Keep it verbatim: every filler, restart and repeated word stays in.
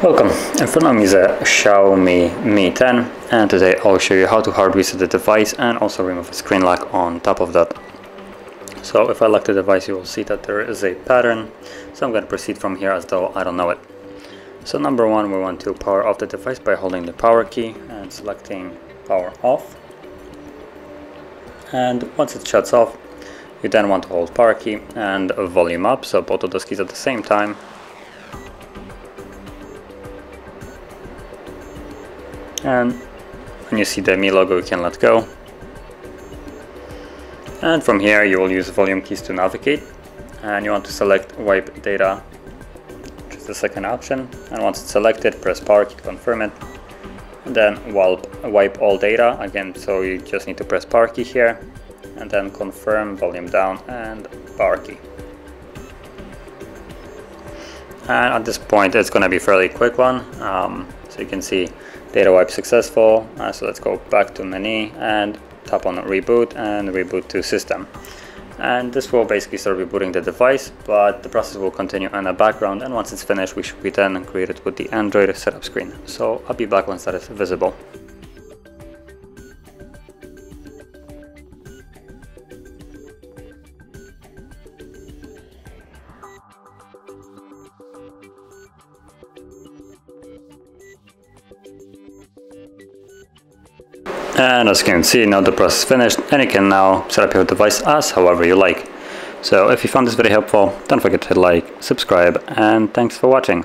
Welcome, in front of me is a Xiaomi Mi ten, and today I'll show you how to hard reset the device and also remove a screen lock on top of that. So if I lock the device, you will see that there is a pattern, so I'm going to proceed from here as though I don't know it. So number one, we want to power off the device by holding the power key and selecting power off. And once it shuts off, you then want to hold power key and volume up, so both of those keys at the same time. And when you see the Mi logo, you can let go. And from here you will use volume keys to navigate, and you want to select wipe data, which is the second option. And once it's selected, press power key to confirm it. And then wipe all data again, so you just need to press power key here and then confirm, volume down and power key. And at this point it's going to be a fairly quick one, um, so you can see data wipe successful. Uh, so let's go back to menu and tap on reboot and reboot to system. And this will basically start rebooting the device, but the process will continue in the background, and once it's finished we should be then greeted with the Android setup screen. So I'll be back once that is visible. And as you can see, now the process is finished and you can now set up your device as however you like. So if you found this video helpful, don't forget to hit like, subscribe, and thanks for watching.